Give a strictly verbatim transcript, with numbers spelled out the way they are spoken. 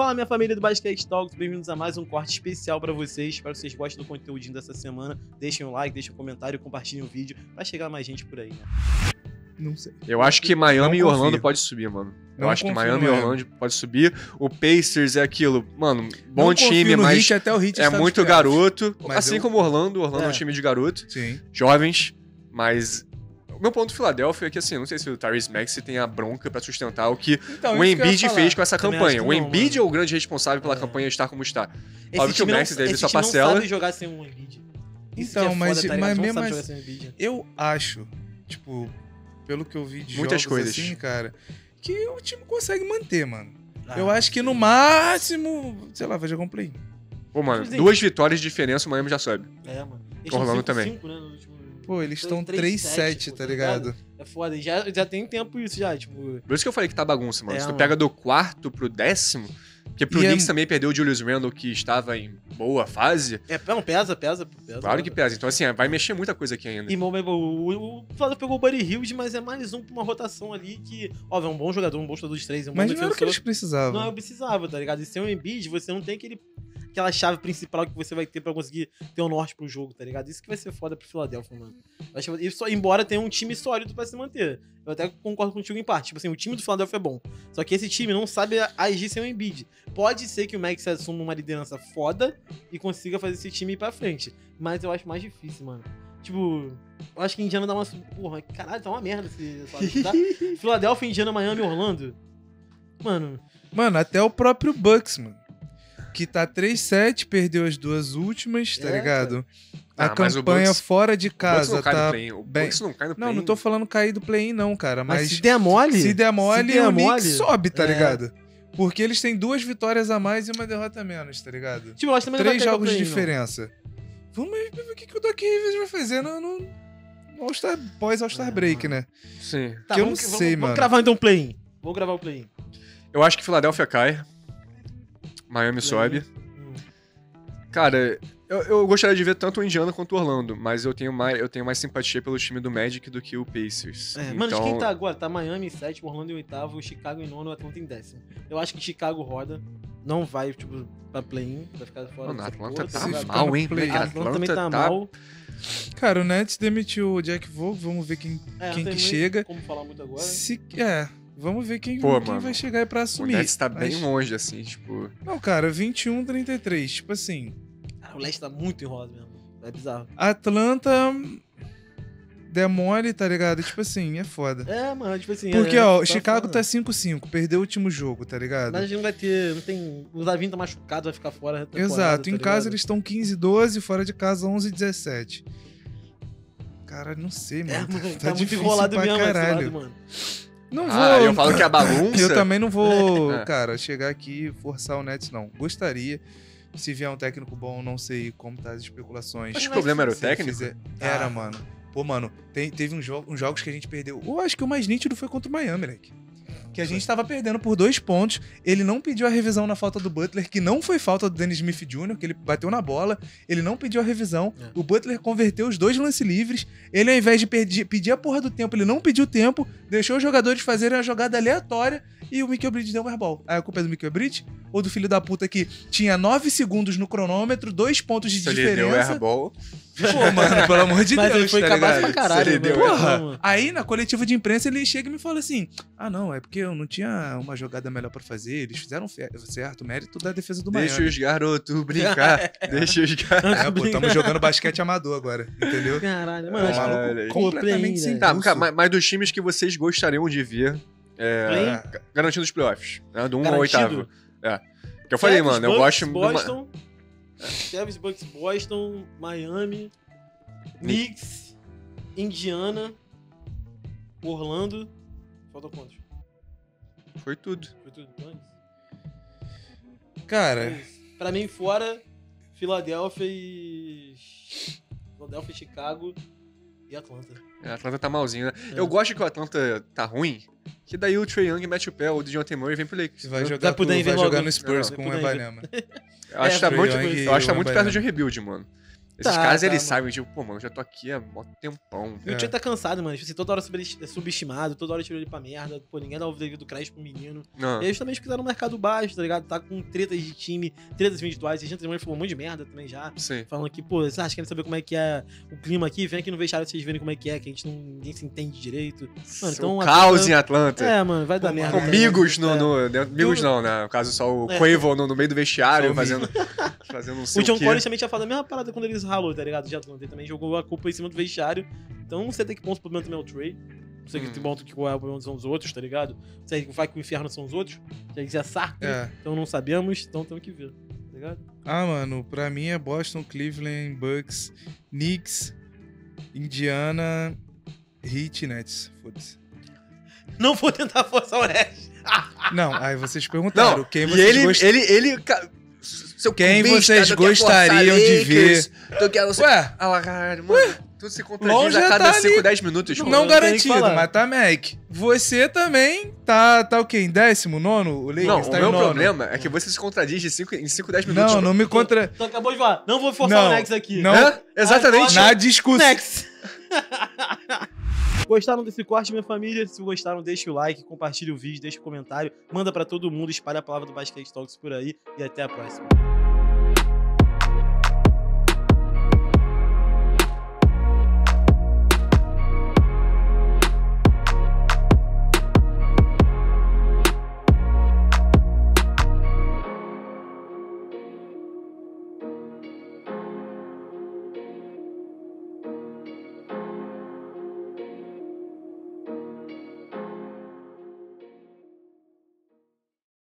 Fala, minha família do Basquete Talks, bem-vindos a mais um corte especial para vocês. Espero que vocês gostem do conteúdinho dessa semana. Deixem um like, deixem um comentário, compartilhem o vídeo para chegar mais gente por aí, né? Não sei. Eu acho que Miami e Orlando pode subir, mano. Eu não acho que Miami e Orlando pode subir. O Pacers é aquilo, mano, bom não time, mas Hit, até o Hit é muito garoto. Mas assim eu... como Orlando, Orlando é. é um time de garoto, sim, jovens, mas... O meu ponto do Philadelphia é que, assim, não sei se o Tyrese Maxi tem a bronca pra sustentar o que então, o Embiid que fez com essa campanha. Não, o Embiid mano. é o grande responsável pela é. campanha estar como está. Óbvio que o Maxi deve sua parcela. Não sabe jogar sem um Embiid. Isso então, é mas, foda, mas, mas mesmo assim, eu acho, tipo, pelo que eu vi de muitas jogos coisas assim, cara, que o time consegue manter, mano. Ah, eu acho que no máximo, sei lá, vai jogar um play. Pô, mano, dizer, duas vitórias de diferença, o Miami já sobe. É, mano. Eles Orlando cinco, também. cinco, né, no último... Pô, eles estão três sete, tá ligado? É foda, já, já tem tempo isso já, tipo... Por isso que eu falei que tá bagunça, mano. É, Se tu mano. pega do quarto pro décimo... Porque pro Knicks é... também perdeu o Julius Randle, que estava em boa fase. É, não, pesa, pesa, pesa. Claro que pesa. Então, assim, vai mexer muita coisa aqui ainda. E, meu, meu, o Flávio pegou o Buddy Hughes, mas é mais um pra uma rotação ali que... Ó, é um bom jogador, um bom jogador de três, um bom defensor. Mas não era o que eles precisavam. Não, precisava, tá ligado? E sem o Embiid, você não tem aquele... aquela chave principal que você vai ter pra conseguir ter o norte pro jogo, tá ligado? Isso que vai ser foda pro Philadelphia, mano. Acho que, só, embora tenha um time sólido pra se manter. Eu até concordo contigo em parte. Tipo assim, o time do Philadelphia é bom. Só que esse time não sabe agir sem o Embiid. Pode ser que o Max assuma uma liderança foda e consiga fazer esse time ir pra frente. Mas eu acho mais difícil, mano. Tipo, eu acho que Indiana dá uma... Porra, caralho, tá uma merda esse... Philadelphia, Indiana, Miami, Orlando. Mano... Mano, até o próprio Bucks, mano. Que tá três sete, perdeu as duas últimas, é, tá ligado? Ah, a campanha Bucks, fora de casa o tá bem... O Bucks não cai no play-in. Não, não tô falando cair do play-in não, cara. Mas, mas se der mole... Se der mole, se der o mole, sobe, tá é. ligado? Porque eles têm duas vitórias a mais e uma derrota a menos, tá ligado? Tipo, nós também Três jogos de diferença. Não. Vamos ver o que, que o Doc Rivers vai fazer no, no All-Star, pós-All-Star é, Break, mano. né? Sim. Tá, que eu não sei, vamos, mano. Vamos gravar então o play-in. Vou gravar o play-in. Eu acho que Philadelphia cai. Miami sobe. Hum. Cara, eu, eu gostaria de ver tanto o Indiana quanto o Orlando, mas eu tenho mais, eu tenho mais simpatia pelo time do Magic do que o Pacers. É, então... Mano, de quem tá agora? Tá Miami em sétimo, Orlando em oitavo, Chicago em nono, Atlanta em décimo. Eu acho que Chicago roda, não vai, tipo, pra play-in, vai ficar fora. Mano, a Atlanta tá mal, hein? A Atlanta também tá mal. Cara, o Nets demitiu o Jack Vogue, vamos ver quem, é, quem que chega. Como falar muito agora. Se, é... Vamos ver quem, Pô, quem mano, vai chegar aí pra assumir. O Nets tá bem Mas... longe, assim, tipo... Não, cara, vinte e um a trinta e três, tipo assim... Cara, o Leste tá muito em roda mesmo, é bizarro. Atlanta... Demole, tá ligado? Tipo assim, é foda. É, mano, tipo assim... Porque, é, ó, tá Chicago foda. Tá cinco cinco, perdeu o último jogo, tá ligado? Mas a gente não vai ter... Não tem, o LaVine tá machucado, vai ficar fora. Exato, tá em casa eles estão quinze a doze, fora de casa onze a dezessete. Cara, não sei, mano. É, mano tá, tá muito enrolado mesmo, caralho. mano. Não vou. Ah, eu falo que é bagunça. Eu também não vou, é. cara, chegar aqui e forçar o Nets, não. Gostaria. Se vier um técnico bom, não sei como tá as especulações. Acho que o problema era o técnico. Fizer... Ah. Era, mano. Pô, mano, tem, teve uns, jo uns jogos que a gente perdeu. Eu acho que o mais nítido foi contra o Miami, né? Que a gente tava perdendo por dois pontos. Ele não pediu a revisão na falta do Butler, que não foi falta do Dennis Smith Júnior, que ele bateu na bola. Ele não pediu a revisão. É. O Butler converteu os dois lances livres. Ele, ao invés de pedir, pedir a porra do tempo, ele não pediu tempo. Deixou os jogadores fazerem uma jogada aleatória e o Mickey Bridge deu um airball. Aí a culpa é do Mickey Bridge? Ou do filho da puta que tinha nove segundos no cronômetro, dois pontos de Se diferença. Ele deu airball. Pô, mano, pelo amor de Mas Deus, ele foi tá ligado? Pra caralho, deu, porra. Aí, na coletiva de imprensa, ele chega e me fala assim, ah, não, é porque eu não tinha uma jogada melhor pra fazer, eles fizeram certo, mérito da defesa do Miami. Deixa os garotos brincar, é. deixa os garotos é, pô, tamo jogando basquete amador agora, entendeu? Caralho, mano. É um maluco completamente sem tá, mas, mas dos times que vocês gostariam de ver, é, garantindo os playoffs, né, do um ao oitavo. É, que eu falei, Travis, mano, eu gosto... Boston, Travis, Bucks, Boston, Miami, Knicks, Indiana, Orlando, falta quantos? Foi tudo. Foi tudo. Cara... Pra mim, fora, Filadélfia e... Filadélfia, Chicago e Atlanta. É, Atlanta tá malzinho, né? É. Eu gosto que o Atlanta tá ruim, que daí o Trae Young mete o pé, o Dejounte Murray vem pro Lakers. Vai jogar, pro, vai jogar no Spurs não, não, com o Ibanema. Eu acho que tá muito perto de um rebuild, mano. Esses tá, caras, tá, eles mano. sabem, tipo, pô, mano, eu já tô aqui há mó tempão. E o Tio tá cansado, mano. Tipo assim, toda hora é subestimado, toda hora tirou ele pra merda. Pô, ninguém dá o devido crédito pro menino. Não. E eles também fizeram no mercado baixo, tá ligado? Tá com tretas de time, tretas individuais. A gente também falou um monte de merda também já. Sim. Falando que, pô, vocês acham que querem saber como é que é o clima aqui? Vem aqui no vestiário pra vocês verem como é que é, que a gente não, ninguém se entende direito. Mano, então, o caos Atlanta... em Atlanta. É, mano, vai dar merda. Amigos no... Amigos não, né? No caso, só o Quavo no meio do vestiário fazendo... Fazendo um o John Collins também tinha falado a mesma parada quando eles ralou, tá ligado? De Atlanta. Ele também jogou a culpa em cima do vestiário. Então não sei até que ponto o problema também é o Trae. Não sei hum. que ponto que qual é o problema são os outros, tá ligado? Não sei que o Fico e o Inferno são os outros. Se é Sartre, é. Então não sabemos, então temos que ver, tá ligado? Ah, mano, pra mim é Boston, Cleveland, Bucks, Knicks, Indiana, Heat, Nets. Foda-se. Não vou tentar forçar o Nets. Não, aí vocês perguntaram não, quem vocês ele, gostam... ele, ele, ele... Seu quem vocês gostariam de ver? Você... Ué? Ah, caralho, mano. Ué? Tudo se contradiz a cada tá cinco, dez minutos. Não, não garantido, mas tá, Mac. Você também tá, tá o quê? Em décimo nono? O Lakers não, tá o em meu nono. Problema é que você se contradiz de cinco, em cinco, dez minutos. Não, não me contra... Tu, tu acabou de falar. Não vou forçar não, o Nex aqui. Não, é? Exatamente. Na discussão. Nex. Gostaram desse corte, minha família? Se gostaram, deixa o like, compartilha o vídeo, deixa o comentário, manda pra todo mundo, espalha a palavra do Basquete Talks por aí e até a próxima.